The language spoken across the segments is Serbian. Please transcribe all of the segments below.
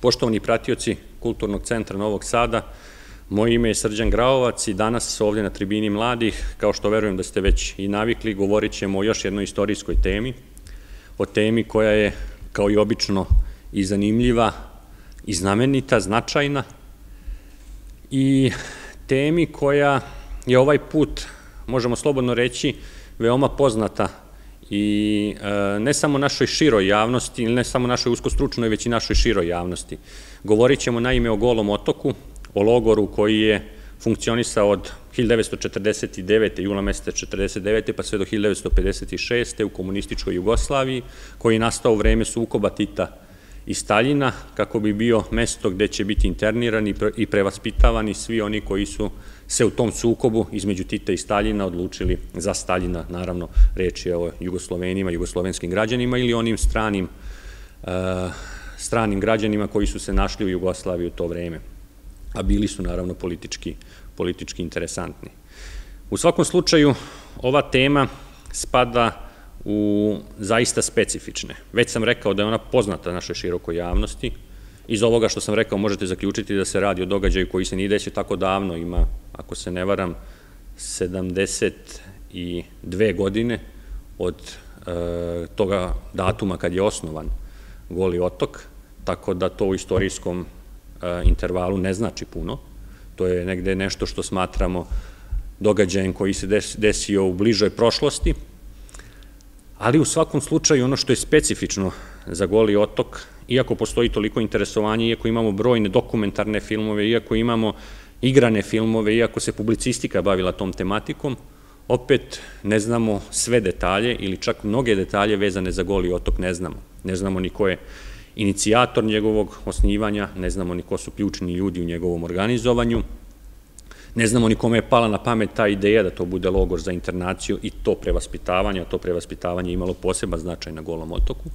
Poštovani pratioci Kulturnog centra Novog Sada, moje ime je Srđan Graovac i danas ovdje na tribini mladih, kao što verujem da ste već i navikli, govorit ćemo o još jednoj istorijskoj temi, o temi koja je, kao i obično, i zanimljiva, i znamenita, značajna, i temi koja je ovaj put, možemo slobodno reći, veoma poznata i ne samo našoj široj javnosti, ili ne samo našoj uskostručnoj, već i našoj široj javnosti. Govorit ćemo naime o Golom otoku, o logoru koji je funkcionisao od 1949. jula mjeseca 1949. pa sve do 1956. u komunističkoj Jugoslaviji, koji je nastao u vreme sukoba Tita i Staljina, kako bi bio mesto gde će biti internirani i prevaspitavani svi oni koji su se u tom sukobu između Tita i Staljina odlučili za Staljina, naravno reč je o Jugoslovenima, jugoslovenskim građanima ili onim stranim građanima koji su se našli u Jugoslaviji u to vreme, a bili su naravno politički interesantni. U svakom slučaju, ova tema spada u zaista specifične. Već sam rekao da je ona poznata našoj širokoj javnosti. Iz ovoga što sam rekao možete zaključiti da se radi o događaju koji se nije desio tako davno, ima, ako se ne varam, 72 godine od toga datuma kad je osnovan Goli otok, tako da to u istorijskom intervalu ne znači puno. To je negde nešto što smatramo događajem koji se desio u bližoj prošlosti, ali u svakom slučaju ono što je specifično za Goli otok, iako postoji toliko interesovanje, iako imamo brojne dokumentarne filmove, iako imamo igrane filmove, iako se publicistika bavila tom tematikom, opet ne znamo sve detalje ili čak mnoge detalje vezane za Goli otok ne znamo. Ne znamo ni ko je inicijator njegovog osnivanja, ne znamo ni ko su ključni ljudi u njegovom organizovanju, ne znamo ni kome je pala na pamet ta ideja da to bude logor za internaciju i to prevaspitavanje, a to prevaspitavanje je imalo poseban značaj na Golom otoku.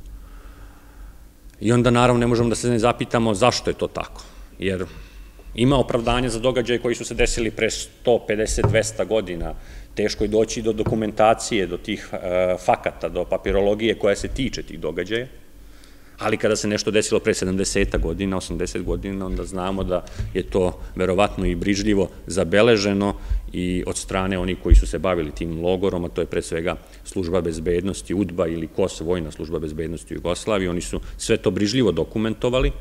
I onda naravno ne možemo da se ne zapitamo zašto je to tako, jer ima opravdanja za događaje koji su se desili pre 150-200 godina, teško je doći do dokumentacije, do tih fakata, do papirologije koja se tiče tih događaja, ali kada se nešto desilo pre 70 godina, 80 godina, onda znamo da je to verovatno i brižljivo zabeleženo i od strane onih koji su se bavili tim logorom, a to je pre svega služba bezbednosti, UDBA ili KOS, vojna služba bezbednosti u Jugoslaviji, oni su sve to brižljivo dokumentovali,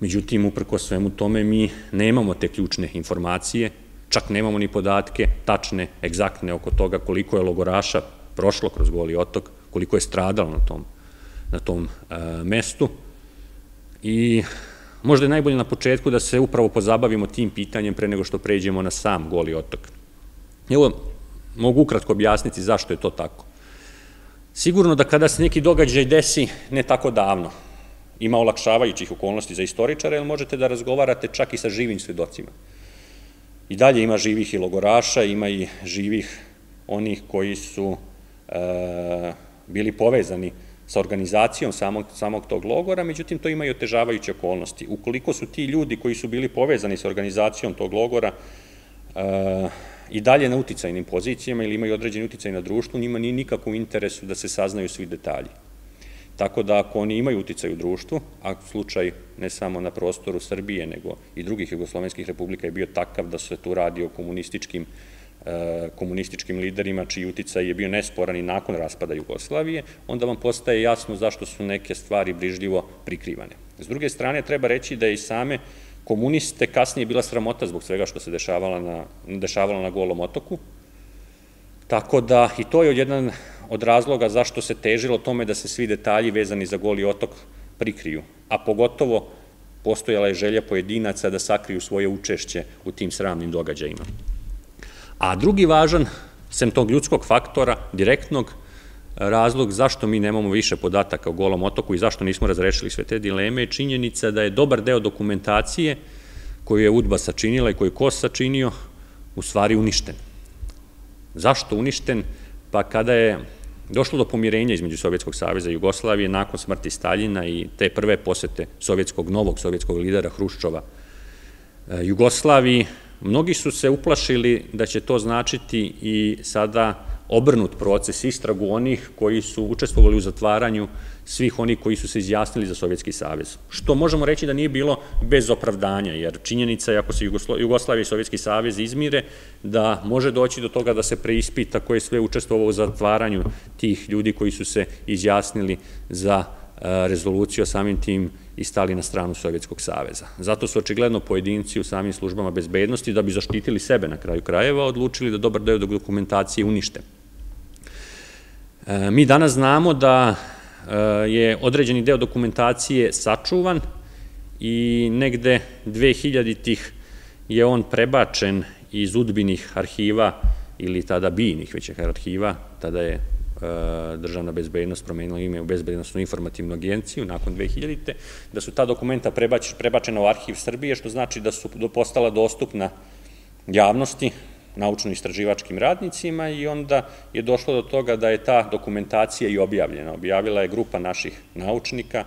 međutim, uprko svemu tome mi nemamo te ključne informacije, čak nemamo ni podatke, tačne, egzaktne oko toga koliko je logoraša prošlo kroz Goli otok, koliko je stradalo na tom mestu i možda je najbolje na početku da se upravo pozabavimo tim pitanjem pre nego što pređemo na sam Goli otok. Evo, mogu ukratko objasniti zašto je to tako. Sigurno da kada se neki događaj desi ne tako davno, ima olakšavajućih okolnosti za istoričare, jer možete da razgovarate čak i sa živim svedocima. I dalje ima živih i logoraša, ima i živih onih koji su bili povezani sa organizacijom samog tog logora, međutim, to ima i otežavajuće okolnosti. Ukoliko su ti ljudi koji su bili povezani sa organizacijom tog logora i dalje na uticajnim pozicijama ili imaju određeni uticaj na društvu, njima nije nikako u interesu da se saznaju svi detalji. Tako da ako oni imaju uticaj u društvu, a slučaj ne samo na prostoru Srbije, nego i drugih jugoslovenskih republika je bio takav da se tu radi o komunističkim liderima čiji uticaj je bio nesporan i nakon raspada Jugoslavije, onda vam postaje jasno zašto su neke stvari brižljivo prikrivane. S druge strane, treba reći da je i same komuniste kasnije bila sramota zbog svega što se dešavalo na Golom otoku, tako da i to je jedan od razloga zašto se težilo tome da se svi detalji vezani za Goli otok prikriju, a pogotovo postojala je želja pojedinaca da sakriju svoje učešće u tim sramnim događajima. A drugi važan, sem tog ljudskog faktora, direktnog razlog zašto mi nemamo više podataka o Golom otoku i zašto nismo razrešili sve te dileme je činjenica da je dobar deo dokumentacije koju je UDBA sačinila i koju je KOS sačinio u stvari uništen. Zašto uništen? Pa kada je došlo do pomirenja između Sovjetskog saveza i Jugoslavije nakon smrti Staljina i te prve posete novog sovjetskog lidera Hruščova Jugoslaviji, mnogi su se uplašili da će to značiti i sada obrnut proces, istragu onih koji su učestvovali u zatvaranju svih onih koji su se izjasnili za Sovjetski savez. Što možemo reći da nije bilo bez opravdanja, jer činjenica je ako se Jugoslavija i Sovjetski savez izmire, da može doći do toga da se preispita ko je sve učestvovao u zatvaranju tih ljudi koji su se izjasnili za rezoluciju, a samim tim i stali na stranu Sovjetskog saveza. Zato su očigledno pojedinci u samim službama bezbednosti, da bi zaštitili sebe na kraju krajeva, odlučili da dobar deo dokumentacije unište. Mi danas znamo da je određeni deo dokumentacije sačuvan i negde 2000-ih je on prebačen iz UDBA-inih arhiva ili tada BIA-inih već arhiva, tada je državna bezbednost promenila ime u bezbednostnu informativnu agenciju nakon 2000-te, da su ta dokumenta prebačena u Arhiv Srbije, što znači da su postala dostupna javnosti, naučno-istraživačkim radnicima i onda je došlo do toga da je ta dokumentacija i objavljena. Objavila je grupa naših naučnika,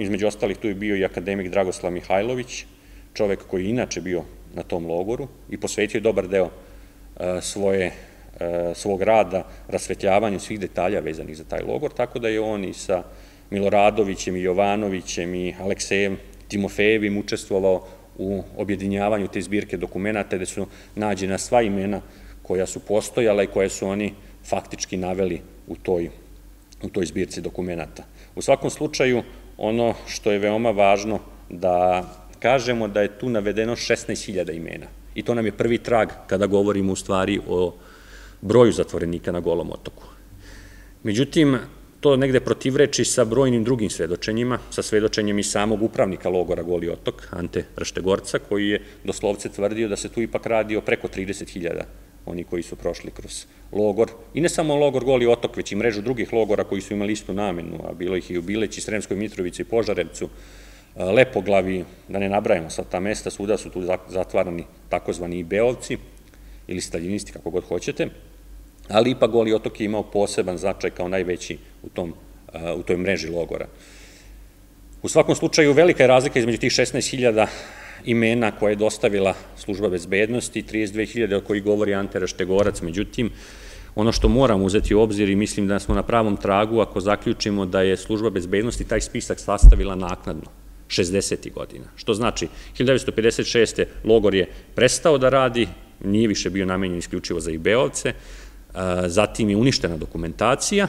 između ostalih tu je bio i akademik Dragoslav Mihajlović, čovek koji je inače bio na tom logoru i posvetio je dobar deo svog rada, rasvetljavanju svih detalja vezanih za taj logor, tako da je on i sa Miloradovićem i Jovanovićem i Aleksejem Timofejevim učestvovao u objedinjavanju te zbirke dokumenta, gde su nađena sva imena koja su postojala i koje su oni faktički naveli u toj zbirci dokumenta. U svakom slučaju, ono što je veoma važno da kažemo da je tu navedeno 16.000 imena i to nam je prvi trag kada govorimo u stvari o broju zatvorenika na Golom otoku. Međutim, to negde protivreči sa brojnim drugim svedočenjima, sa svedočenjem i samog upravnika logora Goli otok, Ante Raštegorca, koji je doslovce tvrdio da se tu ipak radi o preko 30.000 oni koji su prošli kroz logor. I ne samo logor Goli otok, već i mrežu drugih logora koji su imali istu namenu, a bilo ih i u Bileći, Sremskoj Mitrovici, Požarevcu, Lepoglavi, da ne nabrajamo sad ta mesta, svuda su tu zatvarani takozvani Beovci ili staljinisti, kako god hoćete. Ali ipak Goli otok je imao poseban značaj kao najveći u toj mreži logora. U svakom slučaju, velika je razlika između tih 16.000 imena koje je dostavila služba bezbednosti, 32.000 o koji govori Ante Raštegorac. Međutim, ono što moram uzeti u obzir i mislim da smo na pravom tragu ako zaključimo da je služba bezbednosti taj spisak sastavila naknadno, 60. godina. Što znači, 1956. logor je prestao da radi, nije više bio namenjen isključivo za Beovce, zatim je uništena dokumentacija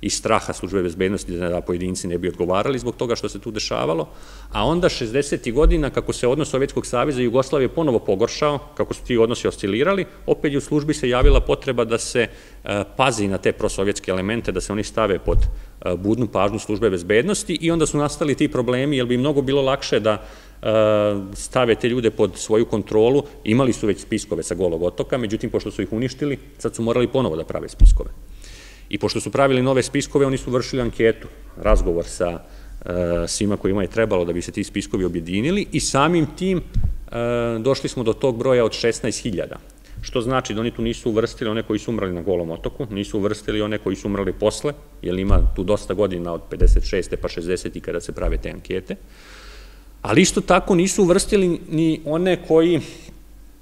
i straha službe bezbednosti da pojedinci ne bi odgovarali zbog toga što se tu dešavalo, a onda 60. godina, kako se odnos Sovjetskog saveza i Jugoslavije ponovo pogoršao, kako su ti odnosi oscilirali, opet je u službi se javila potreba da se pazi na te prosovjetske elemente, da se oni stave pod budnu pažnju službe bezbednosti i onda su nastali ti problemi, jer bi mnogo bilo lakše da stave te ljude pod svoju kontrolu. Imali su već spiskove sa Golog otoka, međutim, pošto su ih uništili, sad su morali ponovo da prave spiskove. I pošto su pravili nove spiskove, oni su vršili anketu, razgovor sa svima kojima je trebalo da bi se ti spiskovi objedinili i samim tim došli smo do tog broja od 16.000. Što znači da oni tu nisu uvrstili one koji su umrali na Golom otoku, nisu uvrstili one koji su umrali posle, jer ima tu dosta godina od 56. pa 60. kada se prave te ankete. Ali isto tako nisu uvrstili ni one koji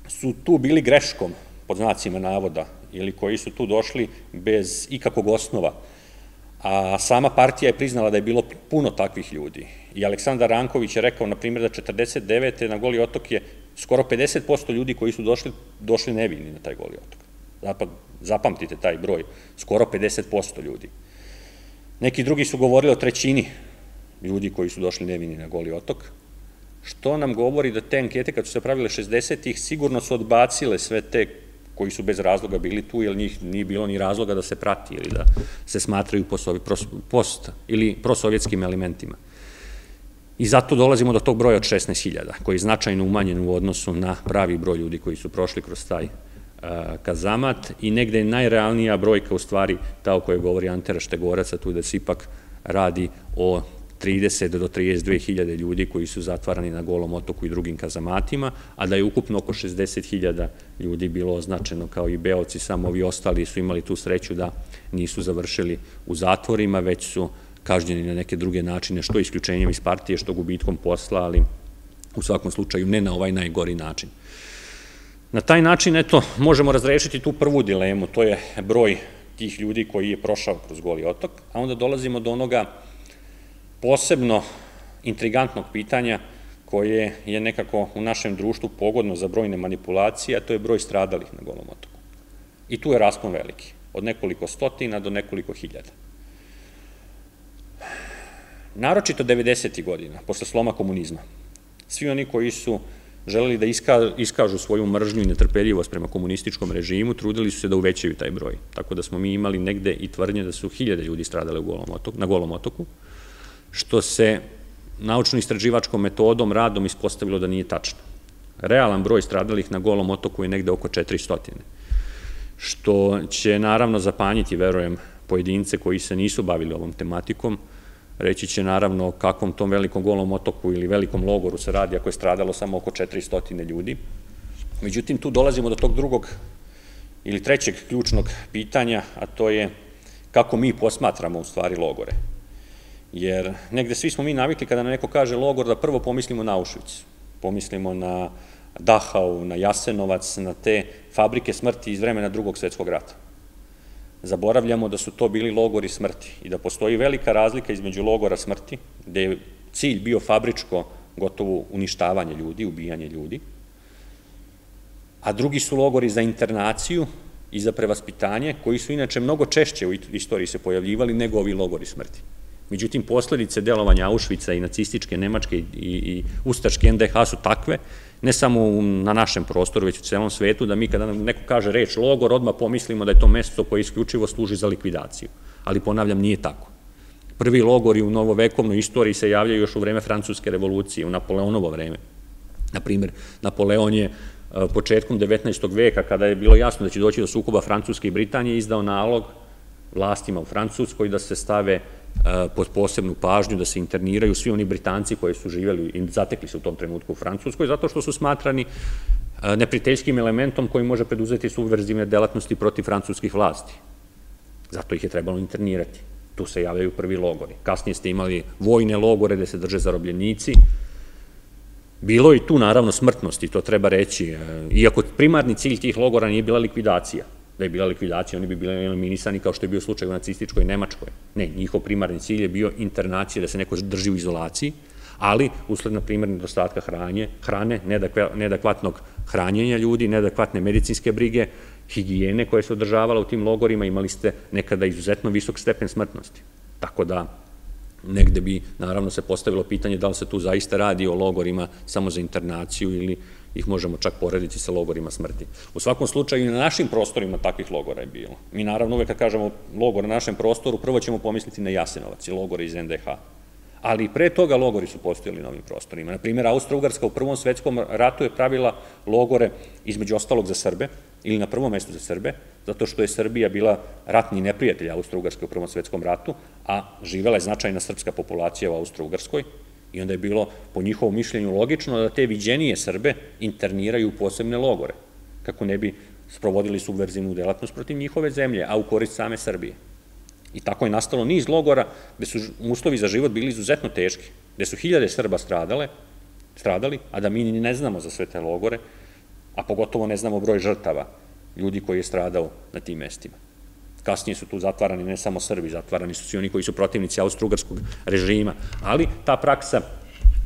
su tu bili greškom, pod znacima navoda, ili koji su tu došli bez ikakvog osnova. A sama partija je priznala da je bilo puno takvih ljudi. I Aleksandar Ranković je rekao, na primjer, da 49. na Goli otok je skoro 50% ljudi koji su došli nevini na taj Goli otok. Zapamtite taj broj, skoro 50% ljudi. Neki drugi su govorili o trećini ljudi koji su došli nevini na Goli otok, što nam govori da te ankete, kad su se pravile 60-ih, sigurno su odbacile sve te koji su bez razloga bili tu, jer njih nije bilo ni razloga da se prati ili da se smatraju prosovjetskim elementima. I zato dolazimo do tog broja od 16.000, koji je značajno umanjen u odnosu na pravi broj ljudi koji su prošli kroz taj kazamat i negde je najrealnija brojka u stvari ta o kojoj govori Ante Raštegorac, a tu da se ipak radi o 30 do 32.000 ljudi koji su zatvarani na Golom otoku i drugim kazamatima, a da je ukupno oko 60.000 ljudi bilo označeno kao i Beovci, samo ovi ostali su imali tu sreću da nisu završili u zatvorima, već su kažnjeni na neke druge načine, što isključenjem iz partije, što gubitkom posla, ali u svakom slučaju ne na ovaj najgori način. Na taj način, eto, možemo razrešiti tu prvu dilemu, to je broj tih ljudi koji je prošao kroz Goli otok, a onda dolazimo do onoga posebno intrigantnog pitanja koje je nekako u našem društvu pogodno za brojne manipulacije, a to je broj stradalih na Golom otoku. I tu je raspon veliki, od nekoliko stotina do nekoliko hiljada. Naročito 90. godina, posle sloma komunizma, svi oni koji su želeli da iskažu svoju mržnju i netrpeljivost prema komunističkom režimu, trudili su se da uvećaju taj broj. Tako da smo mi imali negde i tvrdnje da su hiljade ljudi stradale na Golom otoku, što se naučno-istraživačkom metodom, radom ispostavilo da nije tačno. Realan broj stradalih na Golom otoku je negde oko 400, što će naravno zapanjiti, verujem, pojedince koji se nisu bavili ovom tematikom. Reći će naravno o kakvom tom velikom Golom otoku ili velikom logoru se radi ako je stradalo samo oko 400 ljudi. Međutim, tu dolazimo do tog drugog ili trećeg ključnog pitanja, a to je kako mi posmatramo u stvari logore. Jer negde svi smo mi navikli kada nam neko kaže logor da prvo pomislimo na Auschwitz, pomislimo na Dachau, na Jasenovac, na te fabrike smrti iz vremena Drugog svjetskog rata. Zaboravljamo da su to bili logori smrti i da postoji velika razlika između logora smrti, gde je cilj bio fabričko gotovo uništavanje ljudi, ubijanje ljudi, a drugi su logori za internaciju i za prevaspitanje, koji su inače mnogo češće u istoriji se pojavljivali nego ovi logori smrti. Međutim, posljedice delovanja Auschwitza i nacističke, nemačke i ustaške NDH su takve, ne samo na našem prostoru, već u celom svetu, da mi kada nam neko kaže reč logor, odmah pomislimo da je to mesto koje isključivo služi za likvidaciju. Ali ponavljam, nije tako. Prvi logori u novovekovnoj istoriji se javljaju još u vreme Francuske revolucije, u Napoleonovo vreme. Naprimjer, Napoleon je početkom 19. veka, kada je bilo jasno da će doći do sukoba Francuske i Britanije, izdao nalog vlastima u Francuskoj da se stave pod posebnu pažnju, da se interniraju svi oni Britanci koji su živjeli i zatekli se u tom trenutku u Francuskoj, zato što su smatrani neprijateljskim elementom koji može preduzeti subverzivne delatnosti protiv francuskih vlasti. Zato ih je trebalo internirati. Tu se javljaju prvi logori. Kasnije ste imali vojne logore gde se drže zarobljenici. Bilo je i tu naravno smrtnosti, to treba reći. Iako primarni cilj tih logora nije bila likvidacija. Da je bila likvidacija, oni bi bili eliminisani kao što je bio slučaj u nacističkoj Nemačkoj. Ne, njihov primarni cilj je bio internacija, da se neko drži u izolaciji, ali usled, na primjer, nedostatka hrane, neadekvatnog hranjenja ljudi, neadekvatne medicinske brige, higijene koje se održavala u tim logorima, imali ste nekada izuzetno visok stepen smrtnosti. Tako da negde bi, naravno, se postavilo pitanje da li se tu zaista radi o logorima samo za internaciju ili ih možemo čak porediti sa logorima smrti. U svakom slučaju, i na našim prostorima takvih logora je bilo. Mi naravno uvek kad kažemo logor na našem prostoru, prvo ćemo pomisliti na Jasenovac i logore iz NDH. Ali i pre toga logori su postojali na ovim prostorima. Na primjer, Austro-Ugarska u Prvom svjetskom ratu je pravila logore između ostalog za Srbe, ili na prvom mjestu za Srbe, zato što je Srbija bila ratni neprijatelj Austro-Ugarske u Prvom svjetskom ratu, a živela je značajna srpska populacija u Austro-Ugarskoj. I onda je bilo, po njihovom mišljenju, logično da te viđenije Srbe interniraju u posebne logore, kako ne bi sprovodili subverzivnu delatnost protiv njihove zemlje, a u korist same Srbije. I tako je nastalo niz logora gde su uslovi za život bili izuzetno teški, gde su hiljade Srba stradali, a da mi ne znamo za sve te logore, a pogotovo ne znamo broj žrtava ljudi koji je stradao na tim mestima. Kasnije su tu zatvarani ne samo Srbi, zatvarani su svi oni koji su protivnici Austro-Ugarskog režima, ali ta praksa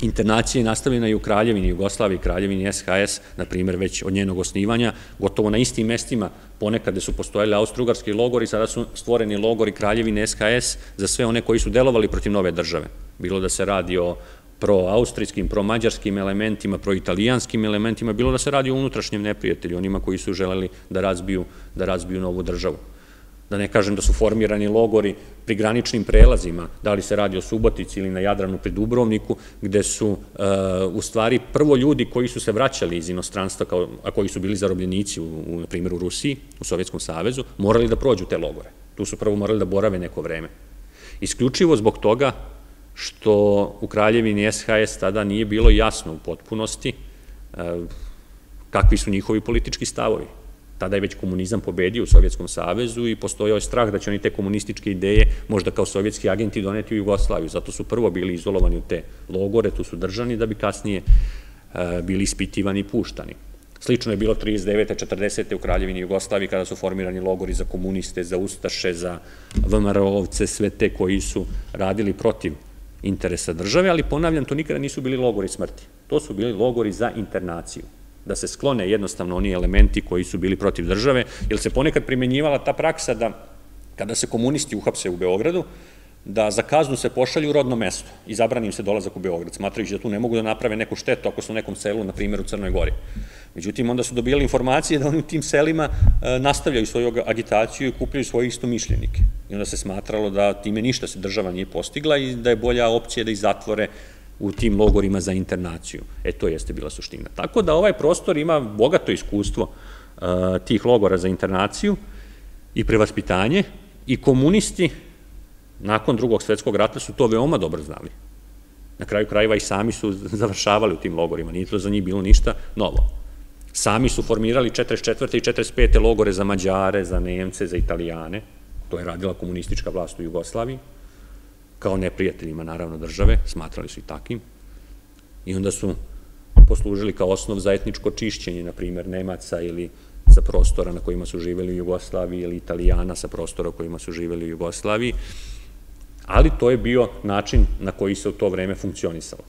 internacije je nastavljena i u Kraljevini Jugoslaviji, Kraljevini SHS, na primjer, već od njenog osnivanja, gotovo na istim mestima ponekad su postojali Austro-Ugarski logori, sada su stvoreni logori Kraljevine SHS za sve one koji su delovali protiv nove države. Bilo da se radi o pro-austrijskim, pro-mađarskim elementima, pro-italijanskim elementima, bilo da se radi o unutrašnjem neprijatelju, onima koji su želeli da razbiju novu državu. Da ne kažem da su formirani logori pri graničnim prelazima, da li se radi o Subotici ili na Jadranu pri Dubrovniku, gde su u stvari prvo ljudi koji su se vraćali iz inostranstva, a koji su bili zarobljenici, na primjer u Rusiji, u Sovjetskom savezu, morali da prođu te logore. Tu su prvo morali da borave neko vreme. Isključivo zbog toga što u Kraljevini SHS tada nije bilo jasno u potpunosti kakvi su njihovi politički stavovi. Tada je već komunizam pobedio u Sovjetskom savezu i postojao je strah da će oni te komunističke ideje možda kao sovjetski agenti doneti u Jugoslaviju. Zato su prvo bili izolovani u te logore, tu su držani da bi kasnije bili ispitivani i puštani. Slično je bilo 39. 40. u Kraljevini Jugoslaviji kada su formirani logori za komuniste, za ustaše, za VMRO-ovce, sve te koji su radili protiv interesa države, ali ponavljam, to nikada nisu bili logori smrti. To su bili logori za internaciju, da se sklone jednostavno oni elementi koji su bili protiv države, jer se ponekad primjenjivala ta praksa da kada se komunisti uhapse u Beogradu, da za kaznu se pošalju u rodno mesto i zabrani im se dolazak u Beograd, smatrajući da tu ne mogu da naprave neku štetu ako su u nekom selu, na primjer u Crnoj Gori. Međutim, onda su dobijali informacije da oni u tim selima nastavljaju svoju agitaciju i kupljaju svoje istomišljenike. I onda se smatralo da time ništa se država nije postigla i da je bolja opcija da ih zatvore u tim logorima za internaciju. E, to jeste bila suština. Tako da ovaj prostor ima bogato iskustvo tih logora za internaciju i prevaspitanje i komunisti nakon Drugog svjetskog rata su to veoma dobro znali. Na kraju krajeva i sami su završavali u tim logorima, nije to za njih bilo ništa novo. Sami su formirali 44. i 45. logore za Mađare, za Nemce, za Italijane, to je radila komunistička vlast u Jugoslaviji, kao neprijateljima naravno države, smatrali su i takvim, i onda su poslužili kao osnov za etničko čišćenje, na primjer Nemaca ili sa prostora na kojima su živjeli u Jugoslaviji ili Italijana sa prostora kojima su živjeli u Jugoslaviji, ali to je bio način na koji se u to vreme funkcionisalo.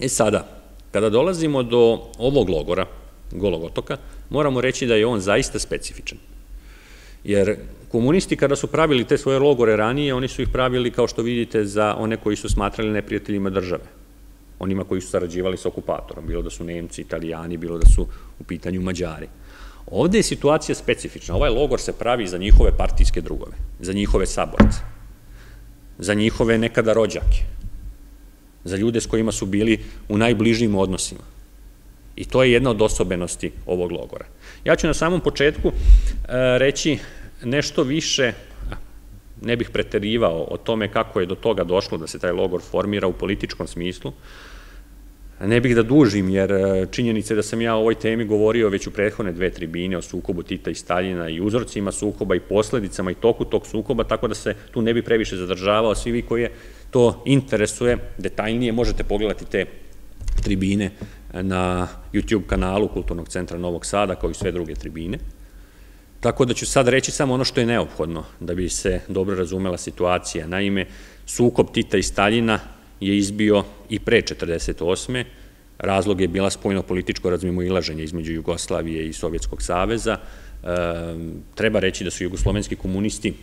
E sada, kada dolazimo do ovog logora, Golog otoka, moramo reći da je on zaista specifičan. Jer komunisti kada su pravili te svoje logore ranije, oni su ih pravili, kao što vidite, za one koji su smatrali neprijateljima države. Onima koji su sarađivali sa okupatorom, bilo da su Nemci, Italijani, bilo da su u pitanju Mađari. Ovdje je situacija specifična. Ovaj logor se pravi za njihove partijske drugove, za njihove saborce, za njihove nekada rođake, za ljude s kojima su bili u najbližim odnosima. I to je jedna od osobenosti ovog logora. Ja ću na samom početku reći nešto više, ne bih preterivao o tome kako je do toga došlo da se taj logor formira u političkom smislu. Ne bih da dužim, jer činjenica je da sam ja o ovoj temi govorio već u prethodne dve tribine o sukobu Tita i Staljina i uzorcima sukoba i posledicama i toku tog sukoba, tako da se tu ne bi previše zadržavao. Svi vi koje to interesuje detaljnije možete pogledati te tribine na YouTube kanalu Kulturnog centra Novog Sada, kao i sve druge tribine. Tako da ću sad reći samo ono što je neophodno da bi se dobro razumela situacija. Naime, sukob Tita i Staljina je izbio i pre 1948. Razlog je bila spoljno-političko razmimoilaženje između Jugoslavije i Sovjetskog saveza. Treba reći da su jugoslovenski komunisti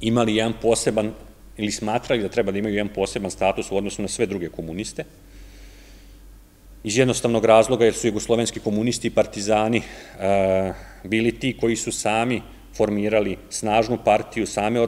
imali jedan poseban, ili smatrali da treba da imaju jedan poseban status u odnosu na sve druge komuniste. Iz jednostavnog razloga jer su jugoslovenski komunisti i partizani bili ti koji su sami formirali snažnu partiju, same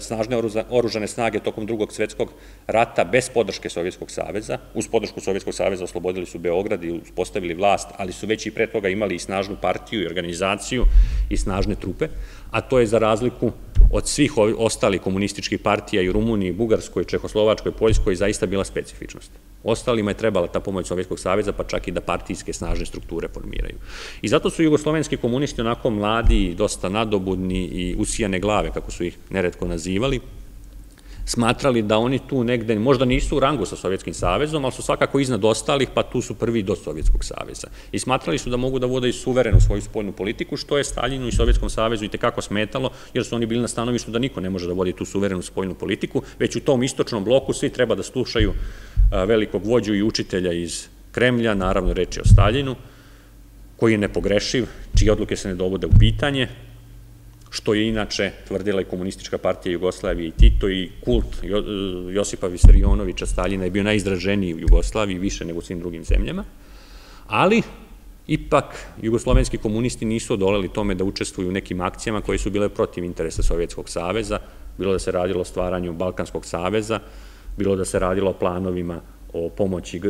snažne oružane snage tokom Drugog svjetskog rata bez podrške Sovjetskog saveza. Uz podršku Sovjetskog saveza oslobodili su Beograd i uspostavili vlast, ali su već i pre toga imali i snažnu partiju i organizaciju i snažne trupe, a to je za razliku od svih ostalih komunističkih partija i u Rumuniji, Bugarskoj, Čehoslovačkoj, Poljskoj zaista bila specifičnost. Ostalima je trebala ta pomoć Sovjetskog saveza, pa čak i da partijske snažne strukture formiraju. I zato su jugoslovenski komunisti onako mladi i dosta nadobudni i usijane glave, kako su ih neretko nazivali, smatrali da oni tu negde, možda nisu u rangu sa Sovjetskim savezom, ali su svakako iznad ostalih, pa tu su prvi do Sovjetskog saveza. I smatrali su da mogu da vode i suverenu svoju spoljnu politiku, što je Staljinu i Sovjetskom savezu i tekako smetalo, jer su oni bili na stanovištu da niko ne može da vodi tu suverenu spoljnu politiku, već u tom istočnom bloku svi treba da slušaju velikog vođu i učitelja iz Kremlja, naravno reč je o Staljinu, koji je nepogrešiv, čije odluke se ne dovode u pitanje, što je inače tvrdila i Komunistička partija Jugoslavije i Tito, i kult Josipa Visarionovića Staljina je bio najizraženiji u Jugoslaviji, više nego u svim drugim zemljama, ali ipak jugoslovenski komunisti nisu odoleli tome da učestvuju u nekim akcijama koje su bile protiv interesa Sovjetskog saveza, bilo da se radilo o stvaranju Balkanskog saveza, bilo da se radilo o planovima o pomoći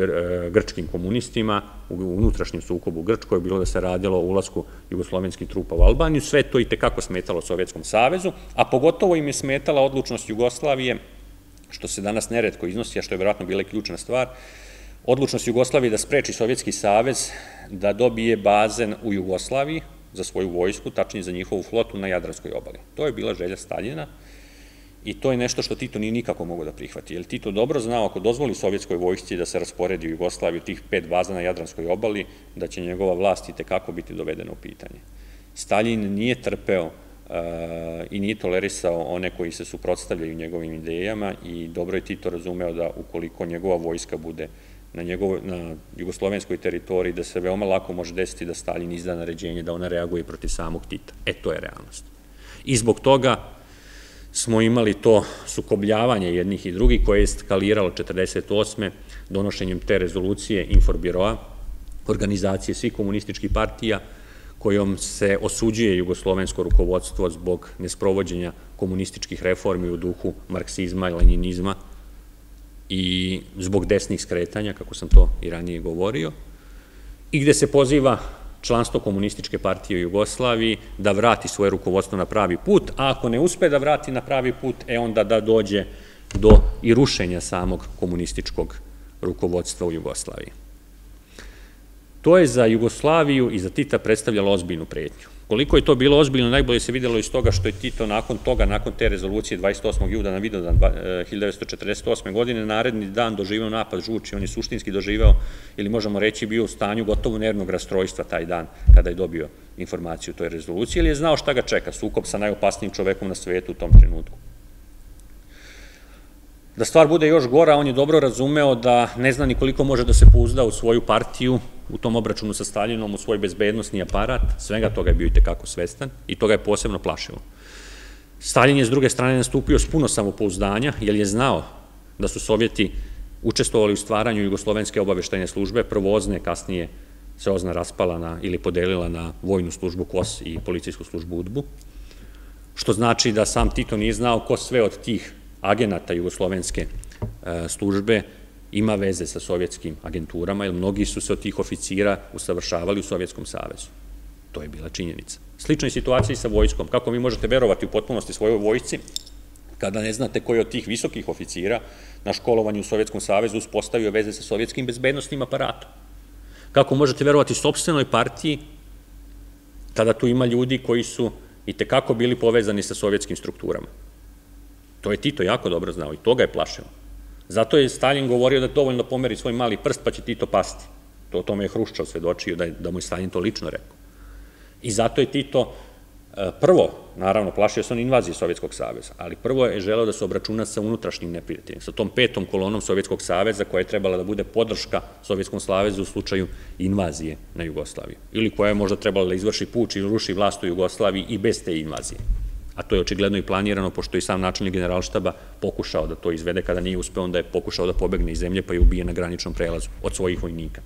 grčkim komunistima u unutrašnjem sukobu u Grčkoj, bilo da se radilo o ulasku jugoslovenskih trupa u Albaniju, sve to i tekako smetalo Sovjetskom savezu, a pogotovo im je smetala odlučnost Jugoslavije, što se danas neretko iznosi, a što je vjerojatno bila i ključna stvar, odlučnost Jugoslavije da spreči Sovjetski savez da dobije bazen u Jugoslaviji za svoju vojsku, tačnije za njihovu flotu na Jadranskoj obali. To je bila želja Staljina I to je nešto što Tito nije nikako mogao da prihvati. Jer Tito dobro znao, ako dozvoli sovjetskoj vojsci da se rasporedi u Jugoslaviju tih 5 baza na Jadranskoj obali, da će njegova vlast i tekako biti dovedena u pitanje. Staljin nije trpeo i nije tolerisao one koji se suprotstavljaju njegovim idejama i dobro je Tito razumeo da ukoliko njegova vojska bude na jugoslovenskoj teritoriji, da se veoma lako može desiti da Staljin izda naređenje, da ona reaguje protiv samog Tita. E, to je realnost. I zbog toga smo imali to sukobljavanje jednih i drugih koje je eskaliralo 1948. donošenjem te rezolucije Informbiroa, organizacije svih komunističkih partija, kojom se osuđuje jugoslovensko rukovodstvo zbog nesprovođenja komunističkih reformi u duhu marksizma i leninizma i zbog desnih skretanja, kako sam to i ranije govorio, i gde se poziva članstvo komunističke partije u Jugoslaviji da vrati svoje rukovodstvo na pravi put, a ako ne uspe da vrati na pravi put, onda da dođe do i rušenja samog komunističkog rukovodstva u Jugoslaviji. To je za Jugoslaviju i za Tita predstavljalo ozbiljnu pretnju. Koliko je to bilo ozbiljno, najbolje se vidjelo iz toga što je Tito nakon toga, nakon te rezolucije 28. juna na Vidovdan 1948. godine, naredni dan doživeo napad žuči. On je suštinski doživeo, ili možemo reći, bio u stanju gotovo nervnog rastrojstva taj dan kada je dobio informaciju o toj rezoluciji, ili je znao šta ga čeka, sukob sa najopasnijim čovekom na svetu u tom trenutku. Da stvar bude još gora, on je dobro razumeo da ne zna ni koliko može da se pouzda u svoju partiju, u tom obračunu sa Staljinom, u svoj bezbednostni aparat, svega toga je bio i tekako svestan i toga je posebno plašilo. Staljin je s druge strane nastupio s puno samopouzdanja, jer je znao da su Sovjeti učestvovali u stvaranju Jugoslovenske obaveštajne službe, prvozne, kasnije se OZNA raspala ili podelila na vojnu službu KOS i policijsku službu UDBU, što znači da sam Tito nije znao ko sve od tih agenata Jugoslovenske službe ima veze sa sovjetskim agenturama, jer mnogi su se od tih oficira usavršavali u Sovjetskom savezu. To je bila činjenica. Slična je situacija i sa vojskom. Kako vi možete verovati u potpunosti svojoj vojsci, kada ne znate koji od tih visokih oficira na školovanju u Sovjetskom savezu uspostavio veze sa sovjetskim bezbednostnim aparatom? Kako možete verovati sopstvenoj partiji, kada tu ima ljudi koji su i tekako bili povezani sa sovjetskim strukturama? To je Tito jako dobro znao i toga je plašilo. Zato je Staljin govorio da dovoljno pomeri svoj mali prst pa će Tito pasti. O tome je Hruščov svedočio, da mu je Staljin to lično rekao. I zato je Tito prvo, naravno, plašio se on invazije Sovjetskog saveza, ali prvo je želeo da se obračuna sa unutrašnjim neprijateljem, sa tom 5. kolonom Sovjetskog saveza koja je trebala da bude podrška Sovjetskom savezu u slučaju invazije na Jugoslaviju, ili koja je možda trebala da izvrši puč i ruši vlast u Jugoslaviji i bez te invazije. A to je očigledno i planirano, pošto je i sam načelnik generalštaba pokušao da to izvede, kada nije uspeo, onda je pokušao da pobegne iz zemlje, pa je ubije na graničnom prelazu od svojih vojnika.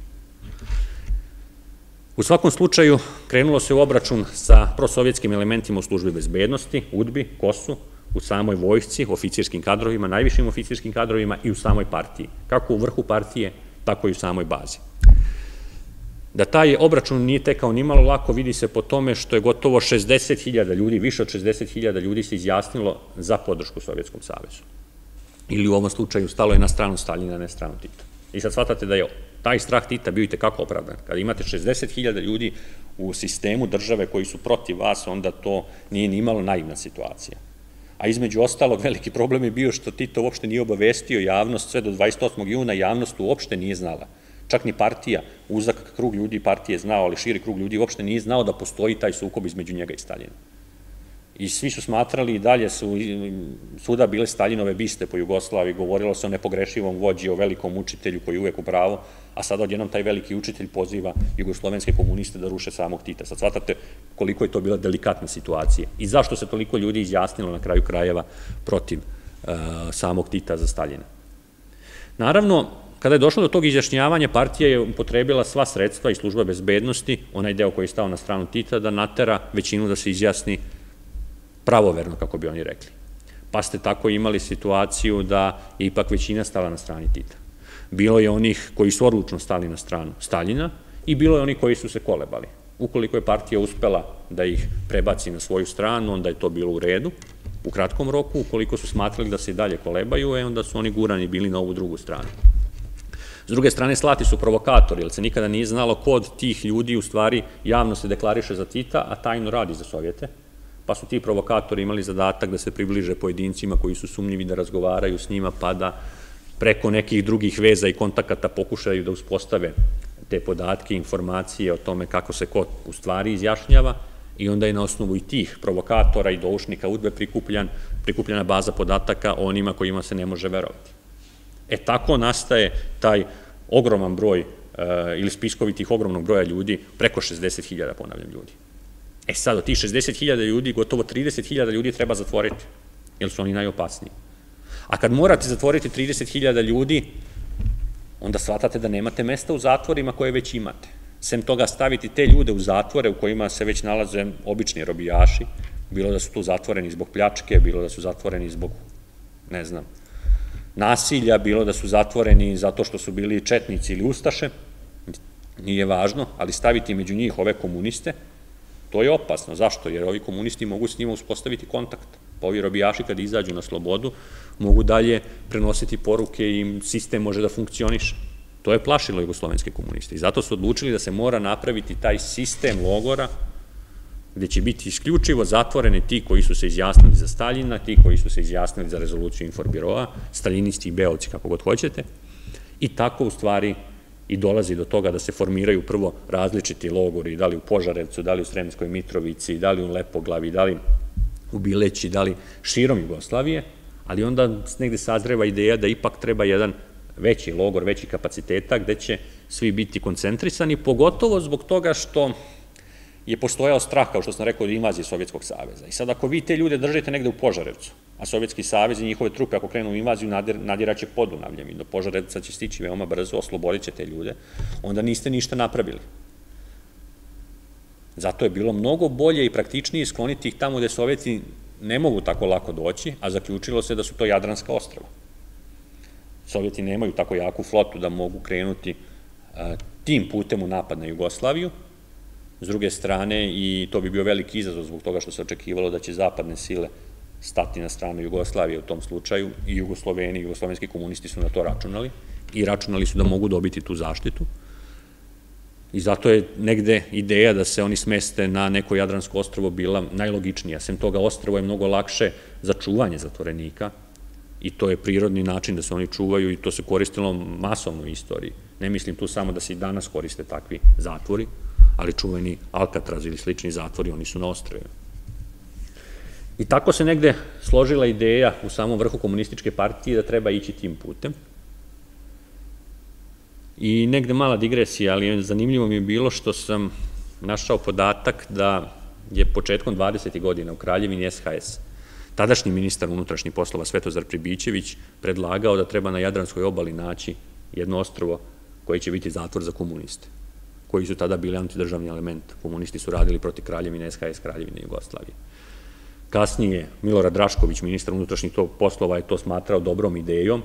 U svakom slučaju, krenulo se u obračun sa prosovjetskim elementima u službi bezbednosti, UDBI, KOS-u, u samoj vojsci, oficirskim kadrovima, najvišim oficirskim kadrovima i u samoj partiji. Kako u vrhu partije, tako i u samoj bazi. Da taj obračun nije tekao nimalo lako vidi se po tome što je gotovo 60.000 ljudi, više od 60.000 ljudi se izjasnilo za podršku Sovjetskom savezu. Ili u ovom slučaju stalo je na stranu Staljina, a ne stranu Tita. I sad shvatate da je taj strah Tita bio i tekako opravdan. Kada imate 60.000 ljudi u sistemu države koji su protiv vas, onda to nije nimalo naivna situacija. A između ostalog veliki problem je bio što Tito uopšte nije obavestio javnost, sve do 28. juna javnost uopšte nije znala. Čak ni partija, uzak krug ljudi partije je znao, ali širi krug ljudi uopšte nije znao da postoji taj sukob između njega i Staljina. I svi su smatrali i dalje su svuda bile Staljinove biste po Jugoslaviji, govorilo se o nepogrešivom vođi, o velikom učitelju koji je uvek u pravu, a sada odjednom taj veliki učitelj poziva jugoslovenske komuniste da ruše samog Tita. Sad shvatate koliko je to bila delikatna situacija i zašto se toliko ljudi izjasnilo na kraju krajeva protiv samog Tita za Staljina. Naravno, kada je došlo do tog izjašnjavanja, partija je upotrebila sva sredstva i služba bezbednosti, onaj deo koji je stao na stranu Tita, da natera većinu da se izjasni pravoverno, kako bi oni rekli. Pa ste tako imali situaciju da je ipak većina stala na strani Tita. Bilo je onih koji su odlučno stali na stranu Staljina i bilo je onih koji su se kolebali. Ukoliko je partija uspela da ih prebaci na svoju stranu, onda je to bilo u redu. U kratkom roku, ukoliko su smatrali da se i dalje kolebaju, onda su oni gurani bili na ovu drugu stranu. S druge strane, slati su provokatori, jer se nikada nije znalo ko od tih ljudi u stvari javno se deklariše za Tita, a tajno radi za Sovjete, pa su ti provokatori imali zadatak da se približe pojedincima koji su sumnjivi, da razgovaraju s njima, pa da preko nekih drugih veza i kontakata pokušaju da uspostave te podatke, informacije o tome kako se ko u stvari izjašnjava, i onda je na osnovu i tih provokatora i doušnika UDBE prikupljena baza podataka o onima kojima se ne može verovati. E tako nastaje taj ogroman broj ili spiskovi tih ogromnog broja ljudi, preko 60.000, ponavljam, ljudi. E sad, od tih 60.000 ljudi, gotovo 30.000 ljudi treba zatvoriti, jer su oni najopasniji. A kad morate zatvoriti 30.000 ljudi, onda shvatate da nemate mesta u zatvorima koje već imate. Sem toga, staviti te ljude u zatvore u kojima se već nalaze obični robijaši, bilo da su tu zatvoreni zbog pljačke, bilo da su zatvoreni zbog, ne znam, nasilja, bilo da su zatvoreni zato što su bili četnici ili ustaše, nije važno, ali staviti među njih ove komuniste, to je opasno. Zašto? Jer ovi komunisti mogu s njima uspostaviti kontakt. Pa ovi robijaši kad izađu na slobodu mogu dalje prenositi poruke i sistem može da funkcioniše. To je plašilo jugoslovenske komuniste i zato su odlučili da se mora napraviti taj sistem logora gde će biti isključivo zatvoreni ti koji su se izjasnili za Staljina, ti koji su se izjasnili za rezoluciju Inforbiroa, staljinisti i beovci, kako god hoćete, i tako u stvari i dolazi do toga da se formiraju prvo različiti logori, da li u Požarevcu, da li u Sremskoj Mitrovici, da li u Lepoglavi, da li u Bileći, da li širom Jugoslavije, ali onda negde sazreva ideja da ipak treba jedan veći logor, veći kapaciteta, gde će svi biti koncentrisani, pogotovo zbog toga što je postojao strah, kao što sam rekao, od invazije Sovjetskog saveza. I sad, ako vi te ljude držite negde u Požarevcu, a Sovjetski savez i njihove trupe, ako krenu u invaziju, nadiraće Podunavljem i do Požarevca će stići veoma brzo, oslobodit će te ljude, onda niste ništa napravili. Zato je bilo mnogo bolje i praktičnije skloniti ih tamo gde Sovjeti ne mogu tako lako doći, a zaključilo se da su to Jadranska ostrava. Sovjeti nemaju tako jaku flotu da mogu krenuti tim putem u napad na Jugoslaviju. S druge strane, i to bi bio veliki izazov zbog toga što se očekivalo da će zapadne sile stati na stranu Jugoslavije u tom slučaju, i Jugosloveni i jugoslovenski komunisti su na to računali i računali su da mogu dobiti tu zaštitu. I zato je negde ideja da se oni smeste na neko Jadransko ostrvo bila najlogičnija. Sem toga, ostrvo je mnogo lakše za čuvanje zatvorenika i to je prirodni način da se oni čuvaju i to se koristilo masovno u istoriji. Ne mislim tu samo da se i danas koriste takvi zatvori, ali čuveni Alcatraz ili slični zatvori, oni su na ostrvima. I tako se negde složila ideja u samom vrhu komunističke partije da treba ići tim putem. I negde mala digresija, ali zanimljivo mi je bilo što sam našao podatak da je početkom 20. godina u Kraljevini SHS tadašnji ministar unutrašnjih poslova Svetozar Pribićević predlagao da treba na Jadranskoj obali naći jedno ostrvo koje će biti zatvor za komuniste, koji su tada bili antidržavni element. Komunisti su radili protiv Kraljevine SHS, Kraljevine Jugoslavije. Kasnije Milorad Drašković, ministar unutrašnjih poslova, je to smatrao dobrom idejom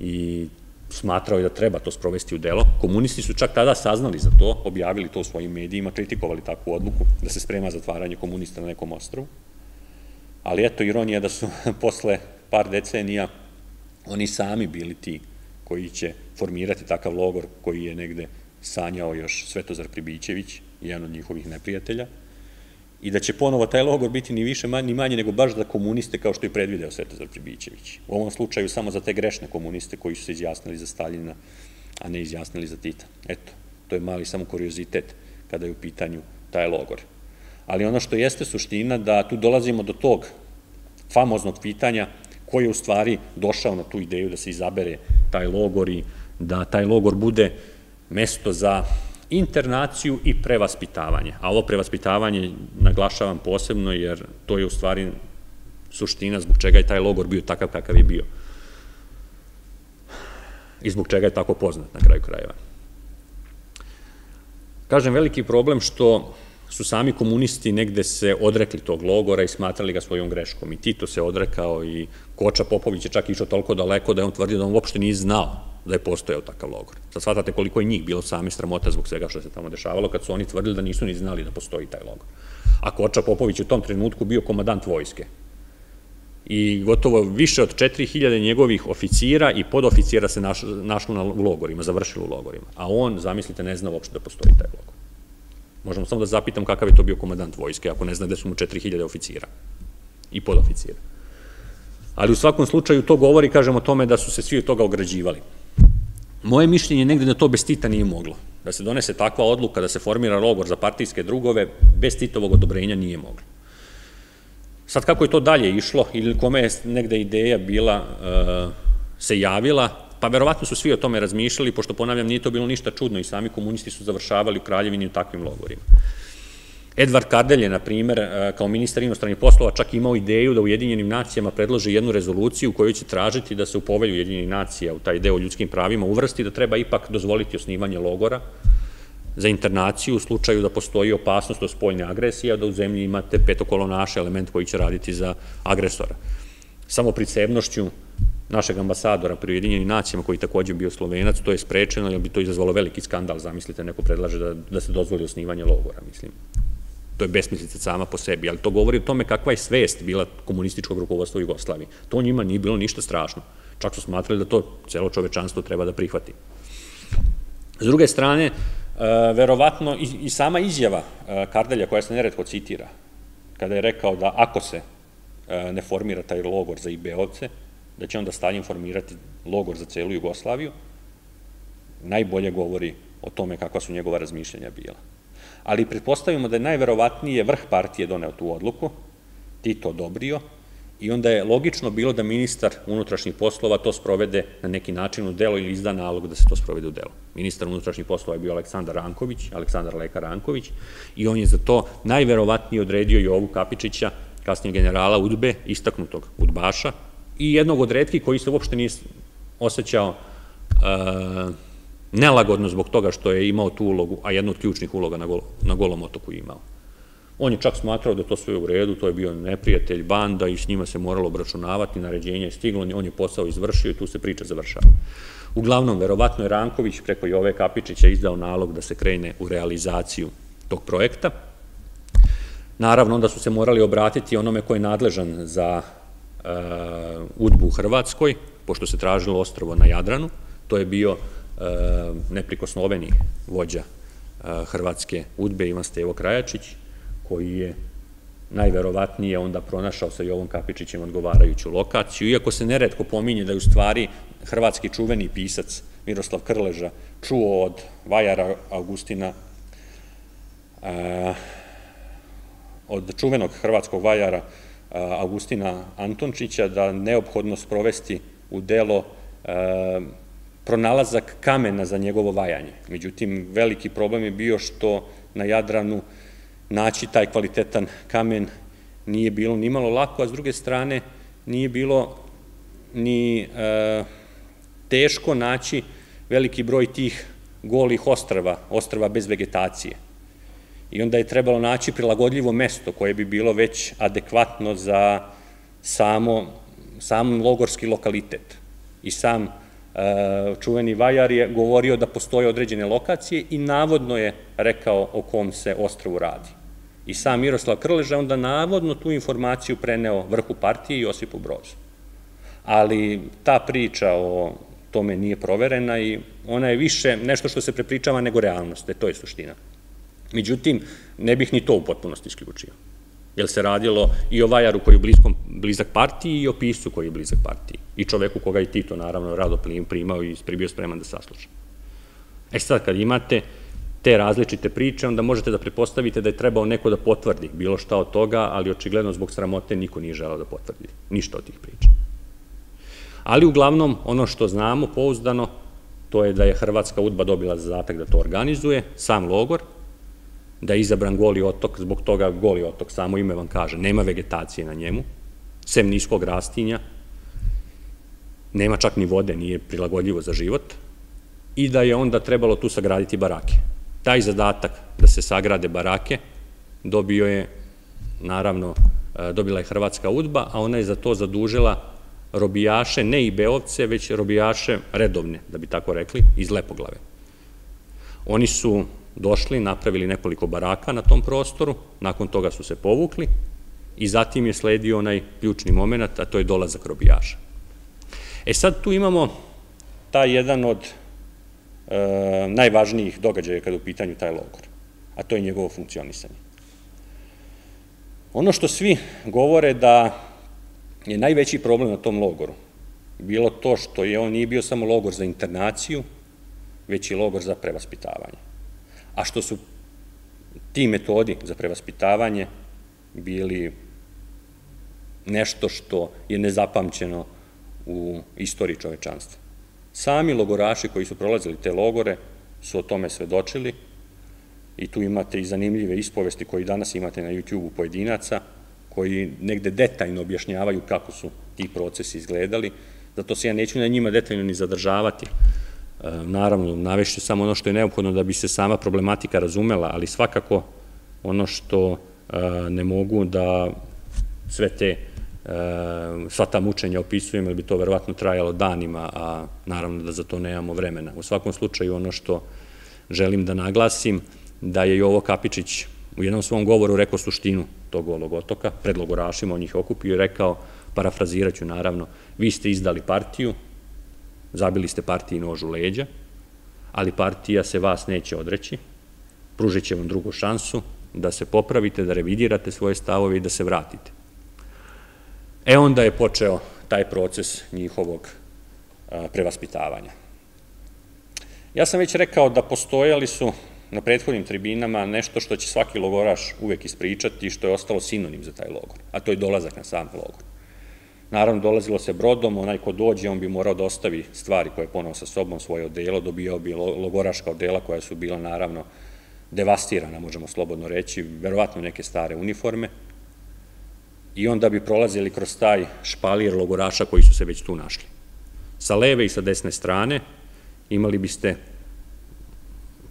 i smatrao je da treba to sprovesti u delo. Komunisti su čak tada saznali za to, objavili to u svojim medijima, kritikovali takvu odluku da se sprema zatvaranje komunista na nekom ostrvu. Ali eto, ironija da su posle par decenija oni sami bili ti koji će formirati takav logor koji je negde sanjao još Svetozar Pribićević, jedan od njihovih neprijatelja, i da će ponovo taj logor biti ni više ni manje nego baš za komuniste, kao što je predvideo Svetozar Pribićević. U ovom slučaju samo za te grešne komuniste koji su se izjasnili za Staljina, a ne izjasnili za Tita. Eto, to je mali samo kuriozitet kada je u pitanju taj logor. Ali ono što jeste suština, da tu dolazimo do tog famoznog pitanja koji je u stvari došao na tu ideju da se izabere taj logor i da taj logor bude mesto za internaciju i prevaspitavanje. A ovo prevaspitavanje naglašavam posebno, jer to je u stvari suština zbog čega je taj logor bio takav kakav je bio. I zbog čega je tako poznat na kraju krajeva. Kažem, veliki problem što su sami komunisti negde se odrekli tog logora i smatrali ga svojom greškom. I Tito se odrekao i Koča Popović je čak išao toliko daleko da je on tvrdio da on uopšte nije znao da je postojao takav logor. Sad shvatate koliko je njih bilo same sramota zbog svega što se tamo dešavalo, kad su oni tvrdili da nisu ni znali da postoji taj logor. A Koča Popović je u tom trenutku bio komandant vojske. I gotovo više od 4000 njegovih oficira i podoficira se našlo u logorima, završilo u logorima. A on, zamislite, ne zna uopšte da postoji taj logor. Možemo samo da zapitam kakav je to bio komandant vojske, ako ne zna da su mu 4000 oficira i podoficira. Ali u svakom slučaju to govori, kažem, o tome da su se svi od toga ograđivali. Moje mišljenje je negde da to bez Tita nije moglo. Da se donese takva odluka, da se formira logor za partijske drugove, bez Titovog odobrenja nije moglo. Sad kako je to dalje išlo, ili kome je negde ideja bila, se javila, pa verovatno su svi o tome razmišljali, pošto ponavljam, nije to bilo ništa čudno i sami komunisti su završavali u Kraljevini u takvim logorima. Edvard Kardelj je, na primjer, kao ministar inostranih poslova čak imao ideju da Ujedinjenim nacijama predloži jednu rezoluciju u kojoj će tražiti da se u povelju Ujedinjenih nacija, u taj deo o ljudskim pravima, uvrsti da treba ipak dozvoliti osnivanje logora za internaciju u slučaju da postoji opasnost od spoljne agresije, da u zemlji imate petokolonaš element koji će raditi za agresora. Samo prisebnošću našeg ambasadora pri Ujedinjenim nacijama, koji također bio Slovenac, to je sprečeno, jer bi to izazvalo veliki skandal, zamislite, neko predlaže da se dozvoli osnivanje logora, mislim. To je besmislica sama po sebi, ali to govori o tome kakva je svest bila komunističkog rukovodstva u Jugoslaviji. To njima nije bilo ništa strašno. Čak su smatrali da to celo čovečanstvo treba da prihvati. S druge strane, verovatno i sama izjava Kardelja, koja se neretko citira, kada je rekao da ako se ne formira taj logor za IB-ovce, da će onda Staljin formirati logor za celu Jugoslaviju, najbolje govori o tome kakva su njegova razmišljenja bila. Ali pretpostavimo da je najverovatnije vrh partije doneo tu odluku, Tito odobrio, i onda je logično bilo da ministar unutrašnjih poslova to sprovede na neki način u delo ili izda nalog da se to sprovede u delo. Ministar unutrašnjih poslova je bio Aleksandar Leka Ranković, i on je za to najverovatnije odredio Jovu Kapičića, kasnijeg generala UDBE, istaknutog udbaša, i jednog od retkih koji se uopšte nije osjećao nelagodno zbog toga što je imao tu ulogu, a jednu od ključnih uloga na Golom otoku je imao. On je čak smatrao da to sve u redu, to je bio neprijatelj, banda, i s njima se moralo obračunavati, naređenje je stiglo, on je posao izvršio i tu se priča završava. Uglavnom, verovatno je Ranković preko Jove Kapičića izdao nalog da se krene u realizaciju tog projekta. Naravno, onda su se morali obratiti onome ko je nadležan za UDBA u Hrvatskoj, pošto se tražilo ostrvo na Jadranu. To je bio neprikosnoveni vođa Hrvatske UDBE Ivan Stevo Krajačić, koji je najverovatnije onda pronašao sa Jovom Kapičićem odgovarajuću lokaciju, iako se neretko pominje da je u stvari hrvatski čuveni pisac Miroslav Krleža čuo od vajara Augustina, od čuvenog hrvatskog vajara Augustina Antončića, da neophodno sprovesti u delo pronalazak kamena za njegovo vajanje. Međutim, veliki problem je bio što na Jadranu naći taj kvalitetan kamen nije bilo ni malo lako, a s druge strane nije bilo ni teško naći veliki broj tih golih ostrva, ostrva bez vegetacije. I onda je trebalo naći prilagodljivo mesto koje bi bilo već adekvatno za sam logorski lokalitet. I sam čuveni vajar je govorio da postoje određene lokacije i navodno je rekao o kom se ostrvu radi. I sam Miroslav Krleža onda navodno tu informaciju preneo vrhu partije i Josipu Brozu. Ali ta priča o tome nije proverena i ona je više nešto što se prepričava nego realnost, to je suština. Međutim, ne bih ni to u potpunosti isključio, jer se radilo i o vajaru koji je blizak partiji i o piscu koji je blizak partiji. I čoveku koga i Tito naravno rado primao i bio spreman da sasluša. E sad, kad imate te različite priče, onda možete da pretpostavite da je trebao neko da potvrdi bilo šta od toga, ali očigledno zbog sramote niko nije želao da potvrdi ništa od tih priča. Ali uglavnom, ono što znamo pouzdano, to je da je Hrvatska UDBA dobila zadatak da to organizuje, sam logor, da je izabran Goli otok, zbog toga Goli otok, samo ime vam kaže, nema vegetacije na njemu, sem niskog rastinja, nema čak ni vode, nije prilagodljivo za život, i da je onda trebalo tu sagraditi barake. Taj zadatak da se sagrade barake dobila je Hrvatska UDBA, a ona je za to zadužila robijaše, ne IB-ovce, već robijaše redovne, da bi tako rekli, iz Lepoglave. Oni su došli, napravili nekoliko baraka na tom prostoru, nakon toga su se povukli i zatim je sledio onaj ključni moment, a to je dolazak robijaša. E sad tu imamo taj jedan od najvažnijih događaja kada je u pitanju taj logor. a to je njegovo funkcionisanje. Ono što svi govore da je najveći problem na tom logoru bilo to što je on nije bio samo logor za internaciju, već i logor za prevaspitavanje. A što su ti metodi za prevaspitavanje bili nešto što je nezapamćeno u istoriji čovečanstva. Sami logoraši koji su prolazili te logore su o tome svedočili i tu imate i zanimljive ispovesti koje danas imate na YouTube-u pojedinaca koji negde detaljno objašnjavaju kako su ti procesi izgledali. Zato se ja neću na njima detaljno ni zadržavati. Naravno, navešću samo ono što je neophodno da bi se sama problematika razumela, ali svakako ono što ne mogu da sva ta mučenja opisujem, jer bi to verovatno trajalo danima, a naravno da za to nemamo vremena. U svakom slučaju, ono što želim da naglasim, da je Jovo Kapičić u jednom svom govoru rekao suštinu tog Golog otoka, pred logorašima on ih okupio i rekao, parafrazirat ću naravno, vi ste izdali partiju, zabili ste partiji nož u leđa, ali partija se vas neće odreći, pružit će vam drugu šansu da se popravite, da revidirate svoje stavove i da se vratite. E onda je počeo taj proces njihovog prevaspitavanja. Ja sam već rekao da postojali su na prethodnim tribinama nešto što će svaki logoraš uvek ispričati i što je ostalo sinonim za taj logor, a to je dolazak na sam logor. Naravno, dolazilo se brodom, onaj ko dođe, on bi morao da ostavi stvari koje je poneo sa sobom, svoje odelo, dobijao bi logoraška odela koja su bila naravno devastirana, možemo slobodno reći, verovatno neke stare uniforme, i onda bi prolazili kroz taj špalir logoraša koji su se već tu našli. Sa leve i sa desne strane imali biste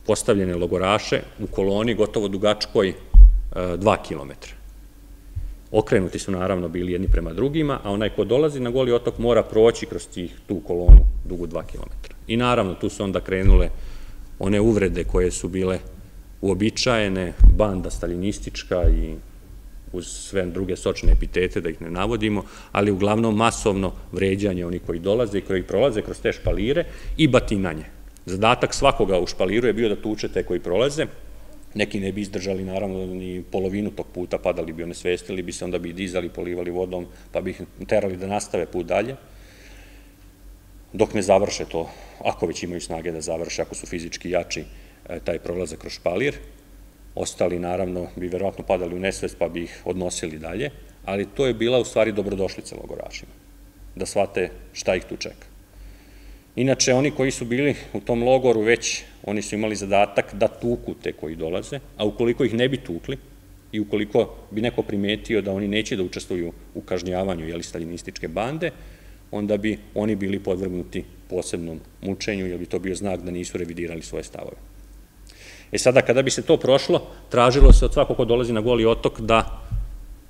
postavljene logoraše u koloni gotovo dugačkoj 2 kilometra. Okrenuti su naravno bili jedni prema drugima, a onaj ko dolazi na Goli otok mora proći kroz tu kolonu dugu 2 kilometra. I naravno tu su onda krenule one uvrede koje su bile uobičajene, banda staljinistička i uz sve druge sočne epitete, da ih ne navodimo, ali uglavnom masovno vređanje oni koji dolaze i koji prolaze kroz te špalire i batinanje. Zadatak svakoga u špaliru je bio da tuče te koji prolaze, neki ne bi izdržali naravno ni polovinu tog puta, padali bi, onesvestili bi se, onda bi dizali, polivali vodom, pa bi ih terali da nastave put dalje, dok ne završe to, ako već imaju snage da završe, ako su fizički jači, taj prolazak kroz špalir. Ostali, naravno, bi verovatno padali u nesvest, pa bi ih odnosili dalje, ali to je bila u stvari dobrodošlica logorašima, da shvate šta ih tu čeka. Inače, oni koji su bili u tom logoru već, oni su imali zadatak da tuku te koji dolaze, a ukoliko ih ne bi tukli i ukoliko bi neko primetio da oni neće da učestvuju u kažnjavanju, jeli, staljinističke bande, onda bi oni bili podvrgnuti posebnom mučenju, jer bi to bio znak da nisu revidirali svoje stavove. E sada, kada bi se to prošlo, tražilo se od svakog ko dolazi na Goli otok da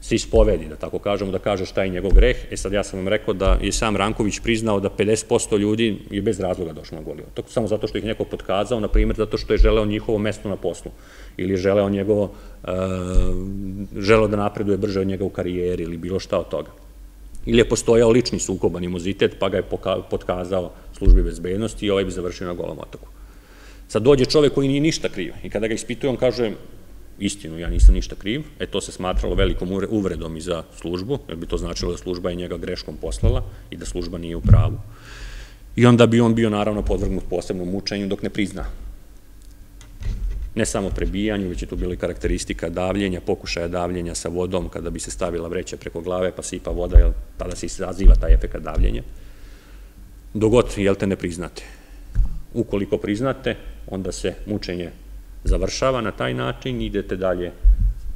se ispovedi, da tako kažemo, da kaže šta je njegov greh. E sad, ja sam vam rekao da je sam Ranković priznao da 50% ljudi je bez razloga došlo na Goli otok, samo zato što ih neko potkazao, na primjer, zato što je želeo njihovo mesto na poslu, ili je želeo da napreduje brže od njega u karijeri, ili bilo šta od toga. Ili je postojao lični sukob, animozitet, pa ga je potkazao službi bezbednosti i ovaj bi završio na Golom otoku. Sad dođe čovek koji nije ništa kriv i kada ga ispituje, on kaže, istinu, ja nisam ništa kriv, e to se smatralo velikom uvredom i za službu, jer bi to značilo da služba je njega greškom poslala i da služba nije u pravu. I onda bi on bio naravno podvrgnut posebnom mučenju dok ne prizna. Ne samo prebijanju, već je tu bila i karakteristika davljenja, pokušaja davljenja sa vodom kada bi se stavila vreća preko glave pa sipa voda, jer tada se izaziva taj efekat davljenja. Dogod, jel te ne priznate? Ukoliko priznate, onda se mučenje završava na taj način i idete dalje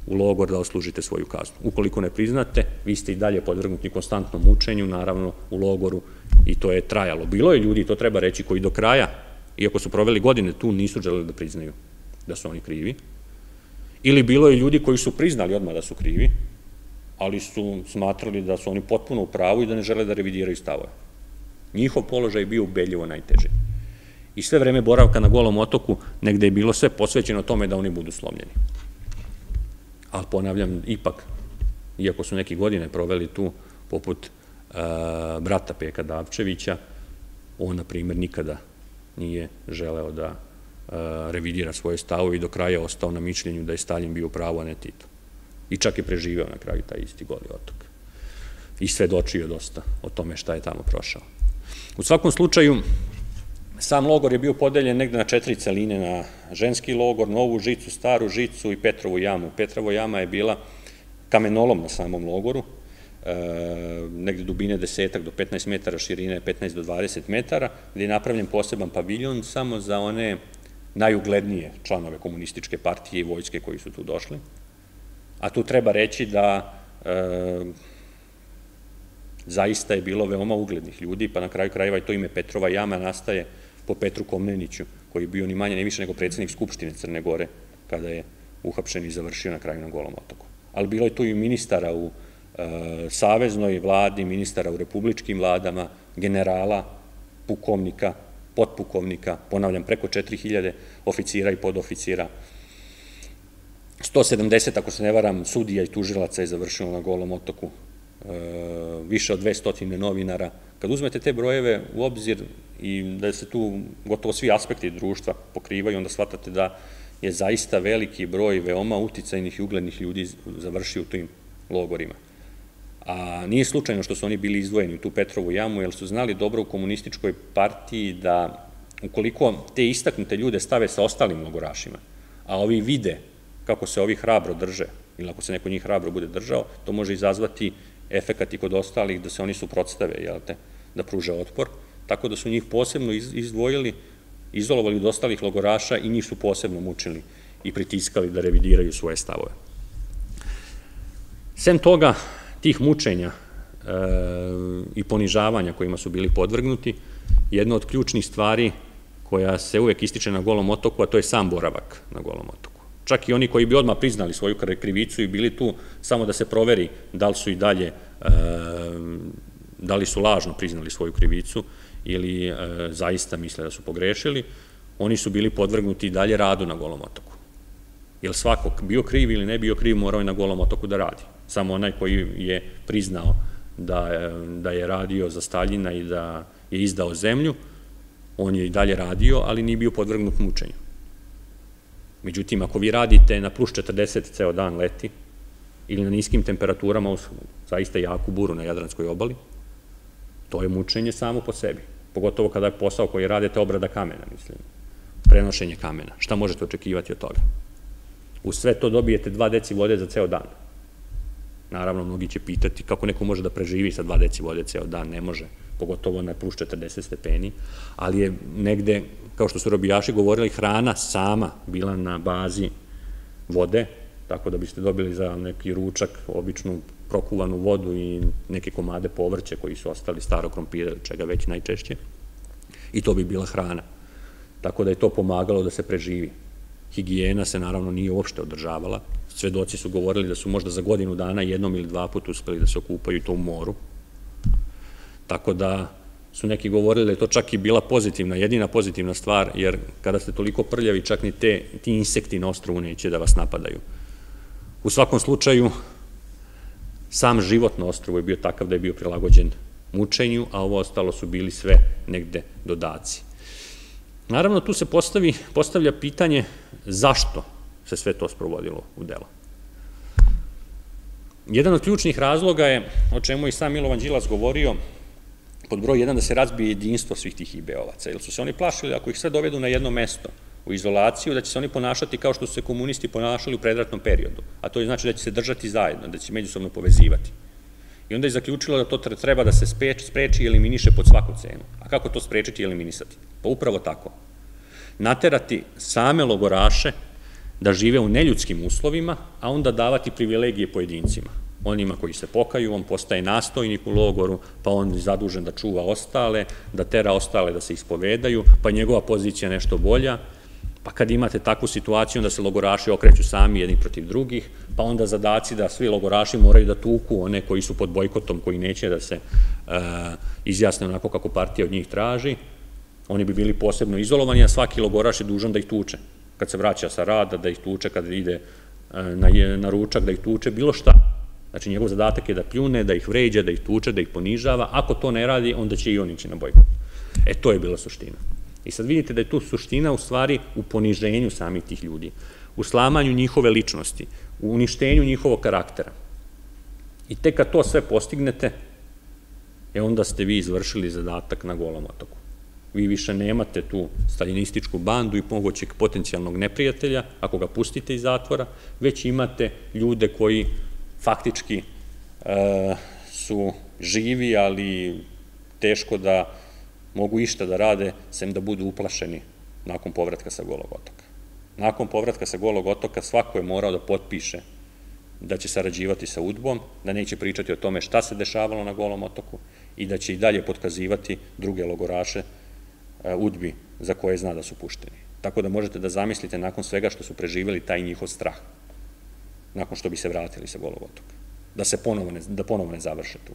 u logor da odslužite svoju kaznu. Ukoliko ne priznate, vi ste i dalje podvrgnuti konstantnom mučenju, naravno u logoru, i to je trajalo. Bilo je ljudi, to treba reći, koji do kraja, iako su proveli godine tu, nisu želeli da priznaju da su oni krivi. Ili bilo je ljudi koji su priznali odmah da su krivi, ali su smatrali da su oni potpuno u pravu i da ne žele da revidiraju stavove. Njihov položaj je bio ubedljivo najteži. I sve vreme boravka na Golom otoku negde je bilo sve posvećeno tome da oni budu slomljeni. Ali ponavljam, ipak, iako su neke godine proveli tu, poput brata Peka Davčevića, on, na primjer, nikada nije želeo da revidira svoje stavove i do kraja ostao na mišljenju da je Staljin bio pravo, a ne Tito. I čak je preživio na kraju taj isti Goli otok. I svedočio dosta o tome šta je tamo prošao. U svakom slučaju, sam logor je bio podeljen negde na 4 celine, na ženski logor, Novu žicu, Staru žicu i Petrovu jamu. Petrova jama je bila kamenolom na samom logoru, negde dubine 10 do 15 metara, širine 15 do 20 metara, gde je napravljen poseban paviljon samo za one najuglednije članove komunističke partije i vojske koji su tu došli. A tu treba reći da zaista je bilo veoma uglednih ljudi, pa na kraju krajeva i to ime Petrova jama nastaje po Petru Komneniću, koji je bio ni manje, ni više nego predsjednik Skupštine Crne Gore, kada je uhapšen i završio na kraju na Golom otoku. Ali bilo je tu i ministara u saveznoj vladi, ministara u republičkim vladama, generala, pukovnika, potpukovnika, ponavljam, preko 4000 oficira i podoficira. 170, ako se ne varam, sudija i tužilaca je završilo na Golom otoku, više od 200 novinara. Kad uzmete te brojeve u obzir i da se tu gotovo svi aspekti društva pokrivaju, onda shvatate da je zaista veliki broj veoma uticajnih i uglednih ljudi završio u tim logorima. A nije slučajno što su oni bili izdvojeni u tu Petrovu jamu, jer su znali dobro u komunističkoj partiji da ukoliko te istaknute ljude stave sa ostalim logorašima, a ovi vide kako se ovi hrabro drže, ili ako se neko njih hrabro bude držao, to može izazvati efekat i kod ostalih da se oni suprotstave, da pruže otpor, tako da su njih posebno izdvojili, izolovali od ostalih logoraša i njih su posebno mučili i pritiskali da revidiraju svoje stavove. Sem toga, tih mučenja i ponižavanja kojima su bili podvrgnuti, jedna od ključnih stvari koja se uvek ističe na Golom otoku, a to je sam boravak na Golom otoku. Čak i oni koji bi odmah priznali svoju krivicu i bili tu samo da se proveri da li su i dalje, da li su lažno priznali svoju krivicu ili zaista misle da su pogrešili, oni su bili podvrgnuti i dalje radu na Golom otoku. Jer svako, bio kriv ili ne bio kriv, morao je na Golom otoku da radi. Samo onaj koji je priznao da je radio za Staljina i da je izdao zemlju, on je i dalje radio, ali nije bio podvrgnut mučenju. Međutim, ako vi radite na plus 40 ceo dan leti ili na niskim temperaturama, zaista jaku buru na Jadranskoj obali, to je mučenje samo po sebi. Pogotovo kada je posao koji radite obrada kamena, mislim, prenošenje kamena. Šta možete očekivati od toga? U sve to dobijete 2 deci vode za ceo dan. Naravno, mnogi će pitati kako neko može da preživi sa 2 deci vode ceo dan, ne može, pogotovo na plus 40 stepeni, ali je negde, kao što su robijaši govorili, hrana sama bila na bazi vode, tako da biste dobili za neki ručak običnu prokuvanu vodu i neke komade povrće koji su ostali, staro krompire, čega već najčešće, i to bi bila hrana. Tako da je to pomagalo da se preživi. Higijena se naravno nije uopšte održavala. Svedoci su govorili da su možda za godinu dana jednom ili 2 put uspeli da se okupaju i to u moru. Tako da su neki govorili da je to čak i bila pozitivna, jedina pozitivna stvar, jer kada ste toliko prljavi, čak ni ti insekti na ostrvu neće da vas napadaju. U svakom slučaju, sam život na ostrvu je bio takav da je bio prilagođen mučenju, a ovo ostalo su bili sve negde dodaci. Naravno, tu se postavlja pitanje zašto se sve to sprovodilo u delo. Jedan od ključnih razloga je, o čemu i sam Milovan Đilas govorio, pod broj 1, da se razbije jedinstvo svih tih IB-ovaca, jer su se oni plašili, ako ih sve dovedu na jedno mesto u izolaciju, da će se oni ponašati kao što su se komunisti ponašali u predratnom periodu, a to znači da će se držati zajedno, da će međusobno povezivati. I onda je zaključilo da to treba da se spreči i eliminiše pod svaku cenu. A kako to sprečiti i eliminisati? Pa upravo tako. Naterati same logoraše da žive u neljudskim uslovima, a onda davati privilegije pojedincima. Onima koji se pokaju, on postaje nastojnik u logoru, pa on je zadužen da čuva ostale, da tera ostale da se ispovedaju, pa njegova pozicija nešto bolja. Pa kad imate takvu situaciju, onda se logoraši okreću sami jedni protiv drugih, pa onda zadaci da svi logoraši moraju da tuku one koji su pod bojkotom, koji neće da se izjasne onako kako partija od njih traži. Oni bi bili posebno izolovani, a svaki logoraš je dužan da ih tuče. Kad se vraća sa rada, da ih tuče, kad ide na ručak, da ih tuče, bilo šta. Znači, njegov zadatak je da pljune, da ih vređa, da ih tuče, da ih ponižava. Ako to ne radi, onda će i on ići na bojkot. E, to je bila suština. I sad vidite da je tu suština u stvari u poniženju samih tih ljudi, u slamanju njihove ličnosti, u uništenju njihovog karaktera. I tek kad to sve postignete, onda ste vi izvršili zadatak na Golom otoku. Vi više nemate tu staljinističku bandu i mogućeg potencijalnog neprijatelja, ako ga pustite iz zatvora, već imate ljude koji faktički su živi, ali teško da mogu išta da rade, sem da budu uplašeni nakon povratka sa Golog otoka. Nakon povratka sa Golog otoka svako je morao da potpiše da će sarađivati sa UDBom, da neće pričati o tome šta se dešavalo na Golom otoku i da će i dalje potkazivati druge logoraše UDBi za koje zna da su pušteni. Tako da možete da zamislite nakon svega što su preživjeli taj njihov strah, nakon što bi se vratili sa Golog otoka, da ponovo ne završe tu.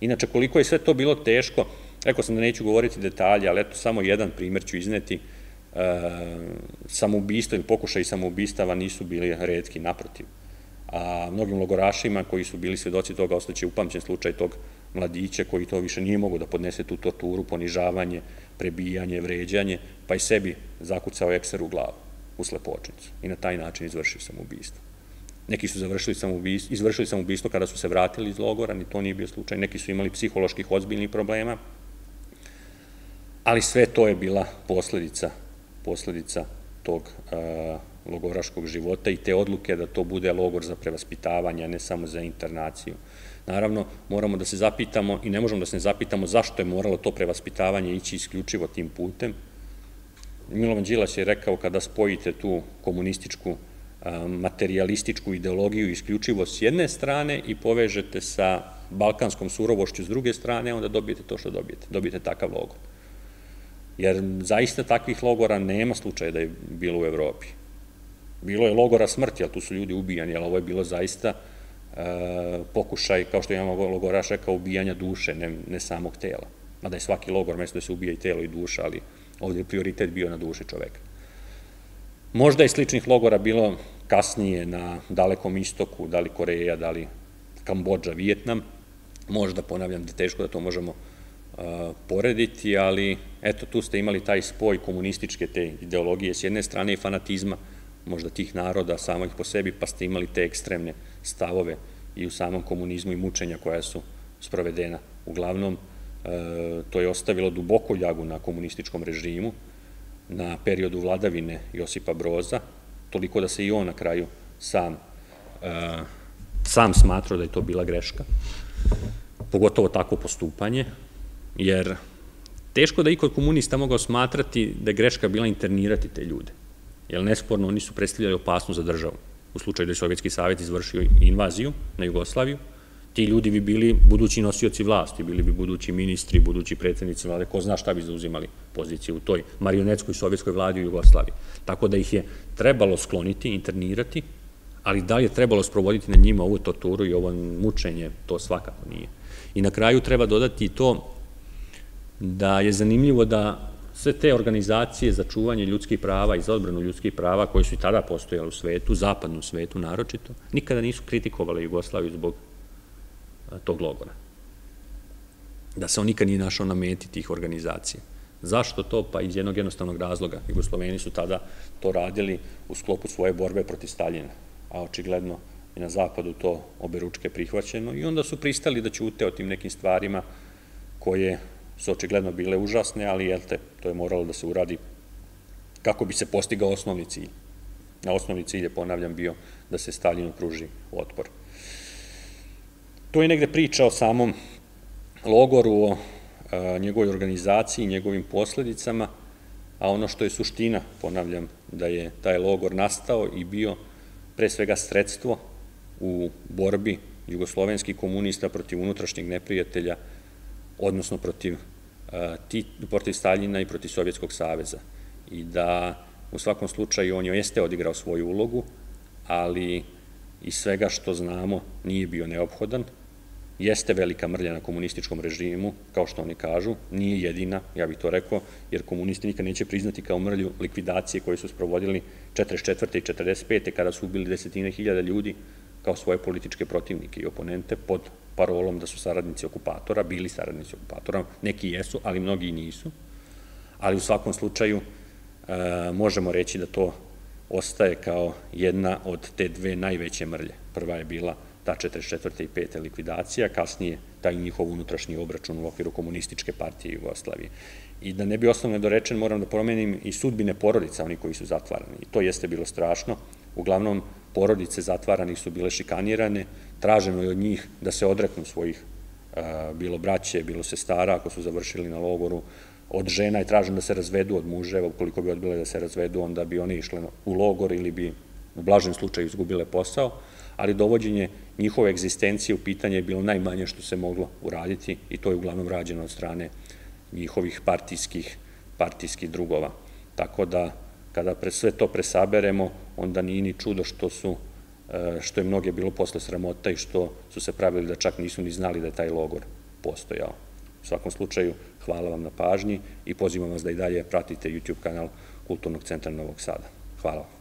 Inače, koliko je sve to bilo teško, rekao sam da neću govoriti detalje, ali eto samo jedan primjer ću izneti. Samoubistva ili pokušaj samoubistava nisu bili retki, naprotiv. A mnogim logorašima koji su bili svjedoci toga ostaće upamćen slučaj tog mladića koji to više nije mogao da podnese tu torturu, ponižavanje, prebijanje, vređanje, pa i sebi zakucao ekser u glavu, u slepočnicu i na taj način izvršio samoubistvo. Neki su izvršili samoubistvo kada su se vratili iz logora, ni to nije bio slučaj, neki su imali psiholoških ozbiljnih problema, ali sve to je bila posledica tog logoraškog života i te odluke da to bude logor za prevaspitavanje, a ne samo za internaciju. Naravno, moramo da se zapitamo i ne možemo da se ne zapitamo zašto je moralo to prevaspitavanje ići isključivo tim putem. Milovan Đilas je rekao kada spojite tu komunističku, materijalističku ideologiju isključivo s jedne strane i povežete sa balkanskom surovošću s druge strane, onda dobijete to što dobijete. Dobijete takav logor. Jer zaista takvih logora nema slučaja da je bilo u Evropi. Bilo je logora smrti, ali tu su ljudi ubijani, ali ovo je bilo zaista pokušaj, kao što imamo logoraš rekao, ubijanja duše, ne samog tela. Mada je svaki logor, mjesto da se ubija i telo i duša, ali ovdje je prioritet bio na duši čoveka. Možda je sličnih logora bilo kasnije na Dalekom istoku, da li Koreja, da li Kambodža, Vijetnam. Možda, ponavljam, da je teško da to možemo porediti, ali eto, tu ste imali taj spoj komunističke te ideologije s jedne strane i fanatizma možda tih naroda samih po sebi, pa ste imali te ekstremne stavove i u samom komunizmu i mučenja koja su sprovedena. Uglavnom, to je ostavilo duboku ljagu na komunističkom režimu, na periodu vladavine Josipa Broza, toliko da se i on na kraju sam smatrao da je to bila greška, pogotovo takvo postupanje, jer teško da i kod komunista mogao smatrati da je greška bila internirati te ljude, jer nesporno oni su predstavljali opasnost za državu. U slučaju da je Sovjetski savjet izvršio invaziju na Jugoslaviju, ti ljudi bi bili budući nosioci vlasti, bili bi budući ministri, budući predsjednici vlade, ko zna šta bi zauzimali pozicije u toj marionetskoj sovjetskoj vladi u Jugoslaviji. Tako da ih je trebalo skloniti, internirati, ali da li je trebalo sprovoditi na njima ovu torturu i ovo mučenje, to svakako nije. I na kraju treba dodati i to da je zanimljivo da sve te organizacije za čuvanje ljudskih prava i za odbranu ljudskih prava koje su i tada postojale u svetu, zapadnom svetu naročito, nikada nisu kritikovale Jugoslaviju zbog tog logora. Da se on nikad nije našao na meti tih organizacija. Zašto to? Pa iz jednog jednostavnog razloga. Jugosloveni su tada to radili u sklopu svoje borbe protiv Staljina, a očigledno je na zapadu to oberučke prihvaćeno i onda su pristali da ćute o tim nekim stvarima koje su očigledno bile užasne, ali to je moralo da se uradi kako bi se postigao osnovni cilj. Na osnovni cilj je, ponavljam, bio da se Staljinu pruži otpor. To je negde priča o samom logoru, o njegovoj organizaciji, njegovim posledicama, a ono što je suština, ponavljam, da je taj logor nastao i bio pre svega sredstvo u borbi jugoslovenskih komunista protiv unutrašnjeg neprijatelja, odnosno protiv Staljina i protiv Sovjetskog saveza. I da u svakom slučaju on jeste odigrao svoju ulogu, ali iz svega što znamo nije bio neophodan. Jeste velika mrlja na komunističkom režimu, kao što oni kažu, nije jedina, ja bih to rekao, jer komunisti nikad neće priznati kao mrlju likvidacije koje su sprovodili 44. i 45. kada su ubili desetine hiljada ljudi kao svoje političke protivnike i oponente pod parolom da su saradnici okupatora, bili saradnici okupatora, neki jesu, ali mnogi nisu. ali u svakom slučaju možemo reći da to ostaje kao jedna od te dve najveće mrlje. Prva je bila ta 44. i 5. likvidacija, kasnije taj njihov unutrašnji obračun u okviru Komunističke partije Jugoslavije. I da ne bi ostao nedorečen, moram da pomenem i sudbine porodica, oni koji su zatvarani. I to jeste bilo strašno. Uglavnom, porodice zatvaranih su bile šikanirane, traženo je od njih da se odreknu svojih, bilo braće, bilo sestara, ako su završili na logoru, od žena je traženo da se razvedu od muževa, ukoliko bi odbile da se razvedu, onda bi one išle u logor ili bi u blažem slučaju izgubile posao, ali dovođenje njihove egzistencije u pitanje je bilo najmanje što se moglo uraditi i to je uglavnom rađeno od strane njihovih partijskih drugova. Tako da, kada sve to presaberemo, onda nije ni čudo što je mnoge bilo posle sramota i što su se pravili da čak nisu ni znali da je taj logor postojao. U svakom slučaju, hvala vam na pažnji i pozivam vas da i dalje pratite YouTube kanal Kulturnog centra Novog Sada. Hvala vam.